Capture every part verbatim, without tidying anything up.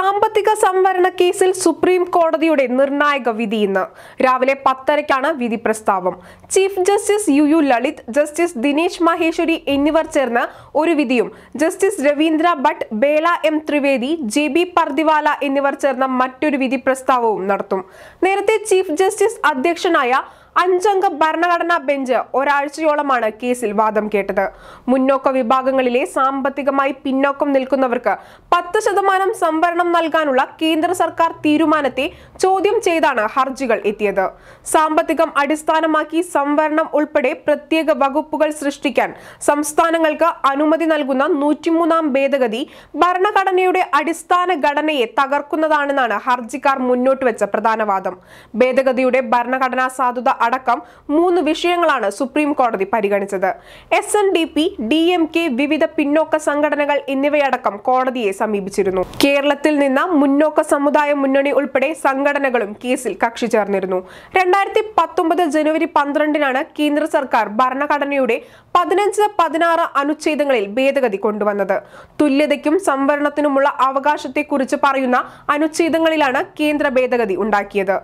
സാമ്പത്തിക സംവരണ കേസിൽ സുപ്രീം കോടതിയുടെ നിർണായക വിധി ഇന്ന് രാവിലെ പത്തരയ്ക്കാണ് വിധി പ്രസ്താവം. Chief justice U U Lalit, justice Dinesh Maheshwari എന്നിവർ ചേർന്ന് ഒരു വിധിയും justice Ravindra Bhat, Bela M Trivedi, J B Pardiwala എന്നിവർ ചേർന്ന മറ്റൊരു വിധി പ്രസ്താവവും നടത്തും. നേരത്തെ ചീഫ് ജസ്റ്റിസ് അധ്യക്ഷനായ അഞ്ചംഗ ഭരണഘടനാ ബെഞ്ച് ഒരാഴ്ചയോളമാണ് കേസിൽ വാദം കേട്ടത്. മുന്നോക്ക വിഭാഗങ്ങളിലെ സാമ്പത്തികമായി പിന്നോക്കം നിൽക്കുന്നവർക്ക് പത്ത് ശതമാനം സംവരണം നൽകാനുള്ള കേന്ദ്ര സർക്കാർ തീരുമാനത്തെ ചോദ്യം ചെയ്താണ് ഹർജികൾ എത്തിയത്. സാമ്പത്തികം അടിസ്ഥാനമാക്കി സംവരണം ഉൾപ്പെടെ പ്രത്യേക വകുപ്പുകൾ സൃഷ്ടിക്കാൻ സംസ്ഥാനങ്ങൾക്ക് അനുമതി നൽകുന്ന നൂറ്റിമൂന്നാം ഭേദഗതി ഭരണഘടനയുടെ അടിസ്ഥാന ഘടനയെ തകർക്കുന്നതാണെന്നാണ് ഹർജിക്കാർ മുന്നോട്ട് വെച്ച പ്രധാന വാദം. ഭേദഗതിയുടെ ഭരണഘടനാ സാധുത അടക്കം മൂന്ന് വിഷയങ്ങളാണ് സുപ്രീം കോടതി പരിഗണിച്ചത്. S N D P, D M K, വിവിധ പിന്നോക്ക സംഘടനകൾ എന്നിവയടക്കം കോടതിയെ സമീപിച്ചിരുന്നു. കേരളത്തിൽ നിന്ന് മുന്നോക്ക സമുദായ മുന്നണി ഉൾപ്പെടെ സംഘടനകളും കേസിൽ കക്ഷി ചേർന്നിരുന്നു. രണ്ടായിരത്തി പത്തൊമ്പത് ജനുവരി പന്ത്രണ്ടിനാണ് കേന്ദ്ര സർക്കാർ ഭരണഘടനയുടെ പതിനഞ്ച് പതിനാറ് അനുച്ഛേദങ്ങളിൽ ഭേദഗതി കൊണ്ടുവന്നത്. തുല്യതയ്ക്കും സംവരണത്തിനുമുള്ള അവകാശത്തെക്കുറിച്ച് പറയുന്ന അനുച്ഛേദങ്ങളിലാണ് കേന്ദ്ര ഭേദഗതി ഉണ്ടാക്കിയത്.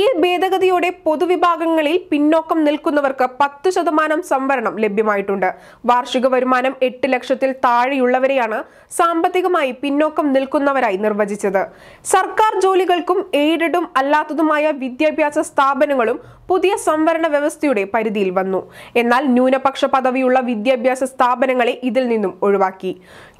ഈ ഭേദഗതിയോടെ പൊതുവിഭാഗങ്ങളിൽ പിന്നോക്കം നിൽക്കുന്നവർക്ക് പത്ത് ശതമാനം സംവരണം ലഭ്യമായിട്ടുണ്ട്. വാർഷിക വരുമാനം എട്ട് ലക്ഷത്തിൽ താഴെയുള്ളവരെയാണ് സാമ്പത്തികമായി പിന്നോക്കം നിൽക്കുന്നവരായി നിർവചിച്ചത്. സർക്കാർ ജോലികൾക്കും എയ്ഡഡും അല്ലാത്തതുമായ വിദ്യാഭ്യാസ സ്ഥാപനങ്ങളും പുതിയ സംവരണ വ്യവസ്ഥയുടെ പരിധിയിൽ വന്നു. എന്നാൽ ന്യൂനപക്ഷ പദവിയുള്ള വിദ്യാഭ്യാസ സ്ഥാപനങ്ങളെ ഇതിൽ നിന്നും ഒഴിവാക്കി.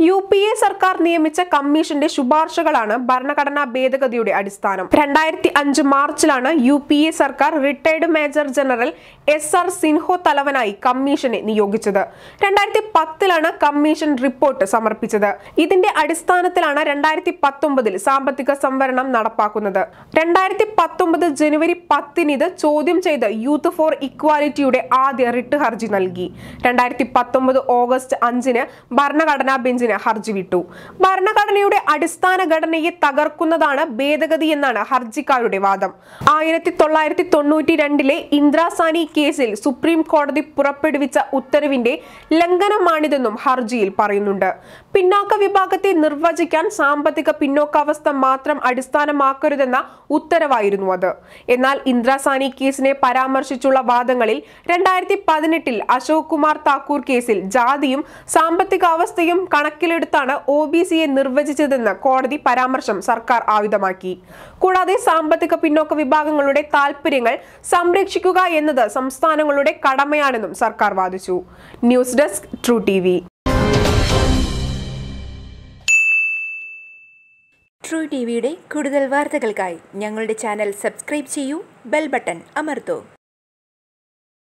യു പി എ സർക്കാർ നിയമിച്ച കമ്മീഷന്റെ ശുപാർശകളാണ് ഭരണഘടനാ ഭേദഗതിയുടെ അടിസ്ഥാനം. രണ്ടായിരത്തി അഞ്ച് മാർച്ചിലാണ് യു പി എ സർക്കാർ retired major general S R Sinha തലവനായി കമ്മീഷനെ നിയോഗിച്ചത്. രണ്ടായിരത്തി പത്തിലാണ് കമ്മീഷൻ റിപ്പോർട്ട് സമർപ്പിച്ചത്. ഇതിന്റെ അടിസ്ഥാനത്തിലാണ് രണ്ടായിരത്തി പത്തൊമ്പതിൽ സാമ്പത്തിക സംവരണം നടപ്പാക്കുന്നത്. രണ്ടായിരത്തി പത്തൊമ്പത് ജനുവരി പത്തിന് ഇത് ചോദ്യം ചെയ്ത് യൂത്ത് ഫോർ ഇക്വാലിറ്റിയുടെ ആദ്യ റിട്ട് ഹർജി നൽകി. രണ്ടായിരത്തി പത്തൊമ്പത് ഓഗസ്റ്റ് അഞ്ചിന് ഭരണഘടനാ ബെഞ്ചിന് ഹർജി വിട്ടു. ഭരണഘടനയുടെ അടിസ്ഥാന ഘടനയെ തകർക്കുന്നതാണ് ഭേദഗതി എന്നാണ് ഹർജിക്കാരുടെ വാദം. ആയിരത്തി തൊള്ളായിരത്തി തൊണ്ണൂറ്റി രണ്ടിലെ ഇന്ദ്രാസാനി കേസിൽ സുപ്രീം കോടതി പുറപ്പെടുവിച്ച ഉത്തരവിന്റെ ലംഘനമാണിതെന്നും ഹർജിയിൽ പറയുന്നുണ്ട്. പിന്നാക്ക വിഭാഗത്തെ നിർവചിക്കാൻ സാമ്പത്തിക പിന്നോക്കാവസ്ഥ മാത്രം അടിസ്ഥാനമാക്കരുതെന്ന ഉത്തരവായിരുന്നു അത്. എന്നാൽ ഇന്ദ്രാസാനി കേസിനെ പരാമർശിച്ചുള്ള വാദങ്ങളിൽ രണ്ടായിരത്തി പതിനെട്ടിൽ അശോക് കുമാർ താക്കൂർ കേസിൽ ജാതിയും സാമ്പത്തികാവസ്ഥയും കണക്കിലെടുത്താണ് ഒ ബി സിയെ നിർവചിച്ചതെന്ന് കോടതി പരാമർശം സർക്കാർ ആയുധമാക്കി. കൂടാതെ സാമ്പത്തിക പിന്നോക്ക വിഭാഗങ്ങളുടെ താൽപര്യങ്ങൾ സംരക്ഷിക്കുക എന്നത് സംസ്ഥാനങ്ങളുടെ കടമയാണെന്നും സർക്കാർ വാദിച്ചു. News desk, true TV. True ടിവിയുടെ കൂടുതൽ വാർത്തകൾക്കായി ഞങ്ങളുടെ ചാനൽ സബ്സ്ക്രൈബ് ചെയ്യൂ, ബെൽ ബട്ടൺ അമർത്തൂ.